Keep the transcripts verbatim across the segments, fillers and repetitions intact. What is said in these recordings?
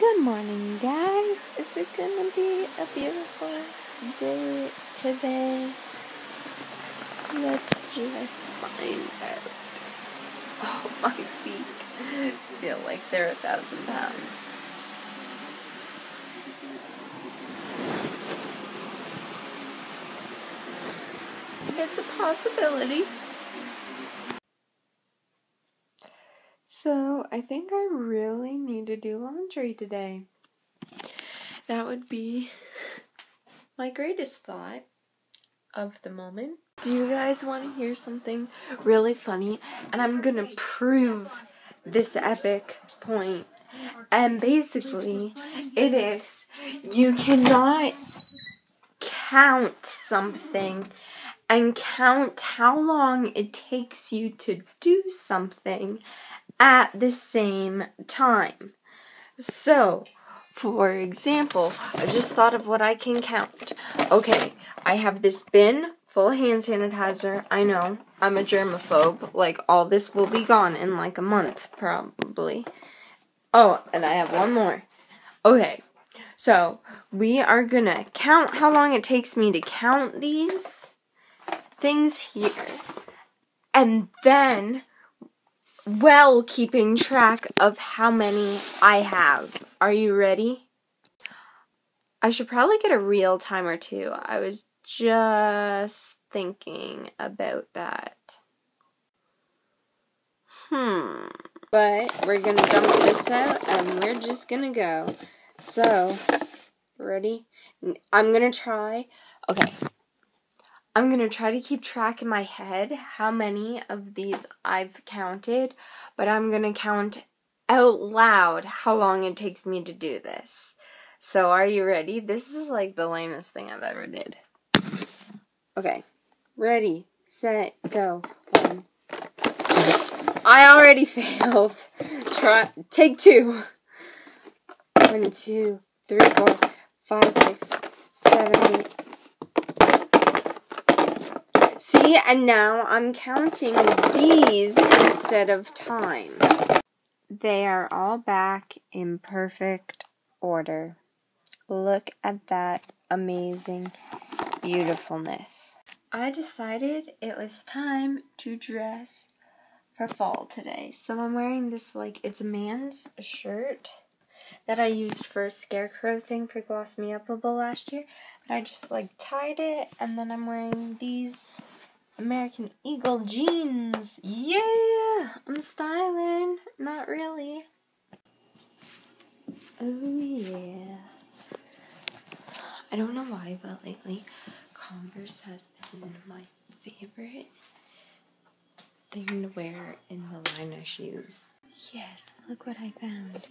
Good morning, guys. Is it gonna be a beautiful day today? Let's just find out. Oh, my feet feel like they're a thousand pounds. It's a possibility. So, I think I really need to do laundry today. That would be my greatest thought of the moment. Do you guys want to hear something really funny? And I'm gonna prove this epic point. And basically, it is you cannot count something and count how long it takes you to do something at the same time. So, for example, I just thought of what I can count. Okay, I have this bin full of hand sanitizer. I know, I'm a germaphobe. Like, all this will be gone in like a month, probably. Oh, and I have one more. Okay, so we are gonna count how long it takes me to count these things here. And then, well, keeping track of how many I have. Are you ready? I should probably get a real timer too. I was just thinking about that. Hmm. But we're gonna dump this out and we're just gonna go. So, ready? I'm gonna try. Okay. I'm going to try to keep track in my head how many of these I've counted, but I'm going to count out loud how long it takes me to do this. So are you ready? This is like the lamest thing I've ever did. Okay. Ready, set, go. One. I already failed. Try, take two. One, two, three, four, five, six, seven, eight. See, and now I'm counting these instead of time. They are all back in perfect order. Look at that amazing beautifulness. I decided it was time to dress for fall today. So I'm wearing this, like, it's a man's shirt that I used for a scarecrow thing for gloss me upable last year. But I just, like, tied it, and then I'm wearing these American Eagle jeans. Yeah! I'm styling. Not really. Oh, yeah. I don't know why, but lately Converse has been my favorite thing to wear in the line of shoes. Yes, look what I found.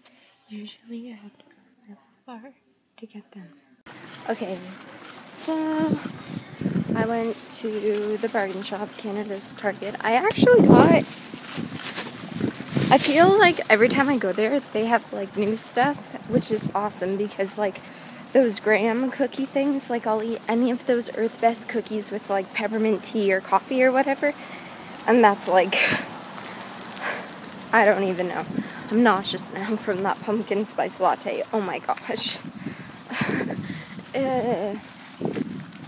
Usually I have to go really far to get them. Okay, so I went to the bargain shop, Canada's Target. I actually bought, I feel like every time I go there, they have like new stuff, which is awesome because like those graham cookie things, like I'll eat any of those Earth Best cookies with like peppermint tea or coffee or whatever. And that's like, I don't even know. I'm nauseous now from that pumpkin spice latte. Oh my gosh. uh,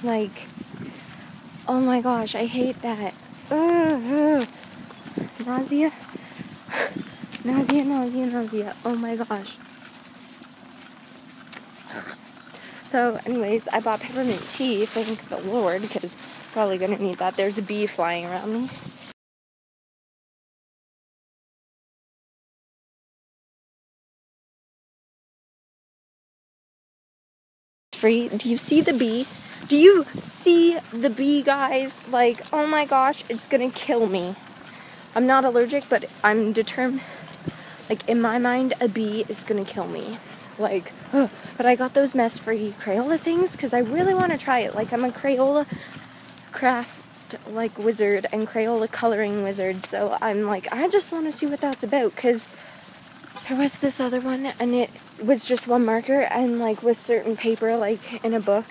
like, oh my gosh, I hate that. Uh, uh, nausea. Nausea, nausea, nausea. Oh my gosh. So, anyways, I bought peppermint tea, thank the Lord, because I'm probably going to need that. There's a bee flying around me. Free. Do you see the bee? Do you see the bee, guys? Like, oh my gosh, it's gonna kill me. I'm not allergic, but I'm determined. Like, in my mind, a bee is gonna kill me. Like, oh, but I got those mess-free Crayola things because I really want to try it. Like, I'm a Crayola craft, like, wizard and Crayola coloring wizard. So I'm like, I just want to see what that's about because there was this other one, and it was just one marker, and like with certain paper, like in a book,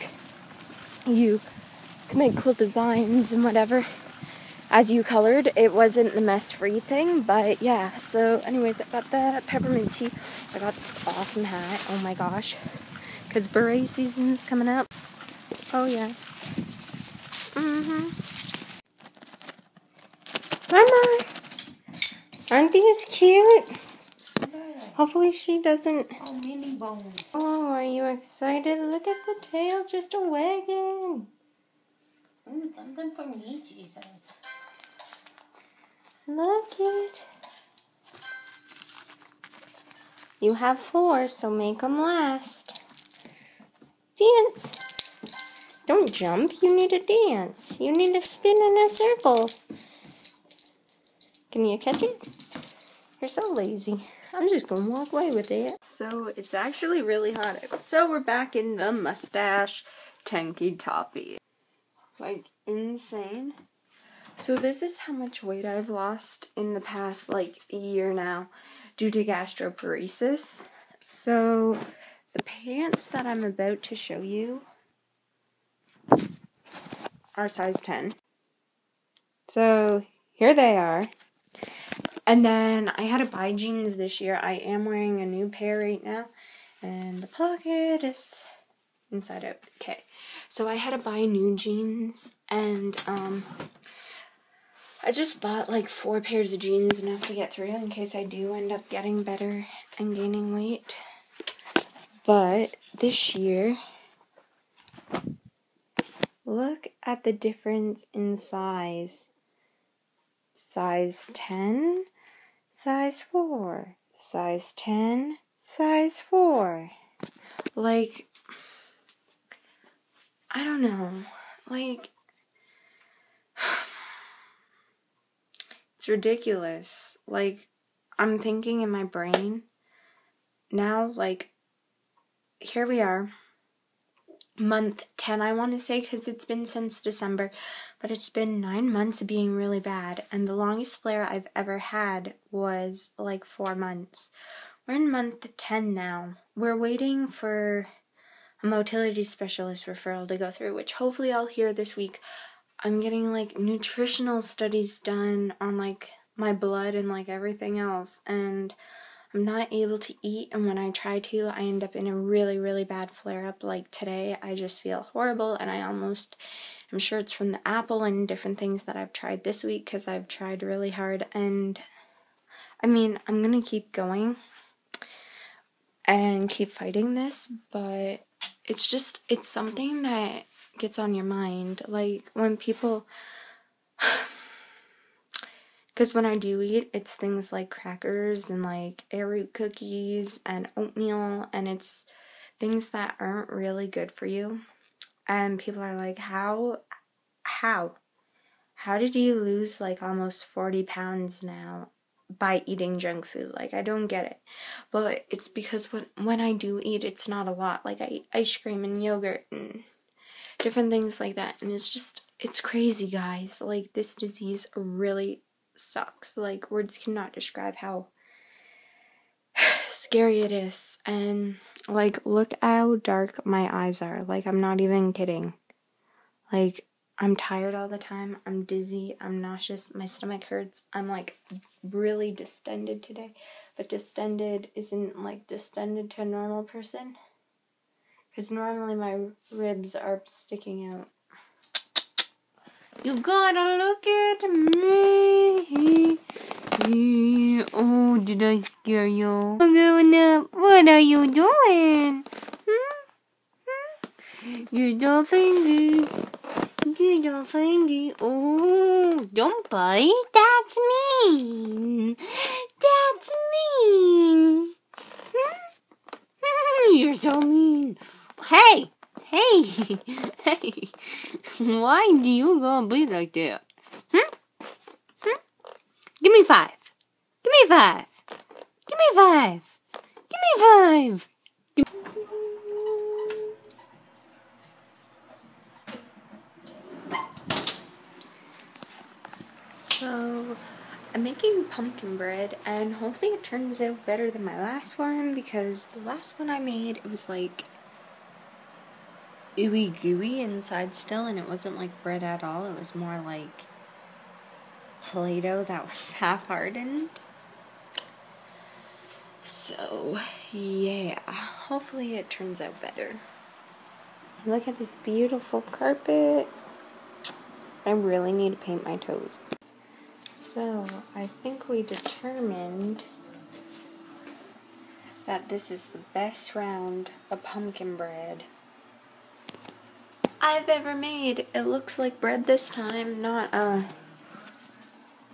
you can make cool designs and whatever. as you colored, it wasn't the mess-free thing, but yeah. So anyways, I got the peppermint tea. I got this awesome hat, oh my gosh, because beret season's coming up. Oh yeah. Mm-hmm. Mama! Aren't these cute? Hopefully she doesn't... Oh, mini bones. Oh, are you excited? Look at the tail, just a wagon. Mm, something for me, Jesus. Look it. You have four, so make them last. Dance. Don't jump, you need to dance. You need to spin in a circle. Can you catch it? You're so lazy. I'm just gonna walk away with it. So it's actually really hot. So we're back in the mustache tanky toppy. Like insane. So this is how much weight I've lost in the past like year now due to gastroparesis. So the pants that I'm about to show you are size ten. So here they are. And then I had to buy jeans this year. I am wearing a new pair right now. And the pocket is inside out. Okay. So I had to buy new jeans. And um, I just bought like four pairs of jeans, enough to get through in case I do end up getting better and gaining weight. But this year, look at the difference in size. Size ten. Size four, size ten, size four. Like, I don't know, like, it's ridiculous. Like, I'm thinking in my brain now, like, here we are, month ten, I want to say, because it's been since December, but it's been nine months of being really bad, and the longest flare I've ever had was like four months. We're in month ten now. We're waiting for a motility specialist referral to go through, which hopefully I'll hear this week. I'm getting like nutritional studies done on like my blood and like everything else, and I'm not able to eat, and when I try to, I end up in a really, really bad flare-up. Like today, I just feel horrible, and I almost, I'm sure it's from the apple and different things that I've tried this week, because I've tried really hard, and I mean, I'm going to keep going and keep fighting this, but it's just, it's something that gets on your mind. Like, when people... Because when I do eat, it's things like crackers and like air root cookies and oatmeal, and it's things that aren't really good for you. And people are like, how, how, how did you lose like almost forty pounds now by eating junk food? Like, I don't get it. But it's because when, when I do eat, it's not a lot. Like, I eat ice cream and yogurt and different things like that. And it's just, it's crazy, guys. Like, this disease really sucks. Like, words cannot describe how scary it is. And like, look how dark my eyes are. Like, I'm not even kidding. Like, I'm tired all the time. I'm dizzy. I'm nauseous. My stomach hurts. I'm like really distended today, but distended isn't like distended to a normal person, because normally my ribs are sticking out. You gotta look at me. Oh, did I scare you? I'm going up. What are you doing? Hmm? Hmm? You're dolphingy. You're dolphingy. Oh, don't bite. That's mean. That's mean. Hmm? You're so mean. Hey. Hey, hey, why do you go bleed like that? Hmm? Hmm? Give me five. Give me five. Give me five. Give me five. Give so, I'm making pumpkin bread, and hopefully it turns out better than my last one, because the last one I made, it was like ooey gooey inside still, and it wasn't like bread at all. It was more like Play-Doh that was half-hardened. So, yeah. Hopefully it turns out better. Look at this beautiful carpet. I really need to paint my toes. So, I think we determined that this is the best round of pumpkin bread I've ever made. It looks like bread this time, not a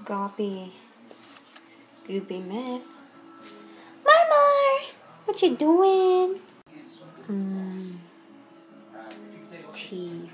goppy, goopy mess. Marmar! What you doing? Mm. Tea.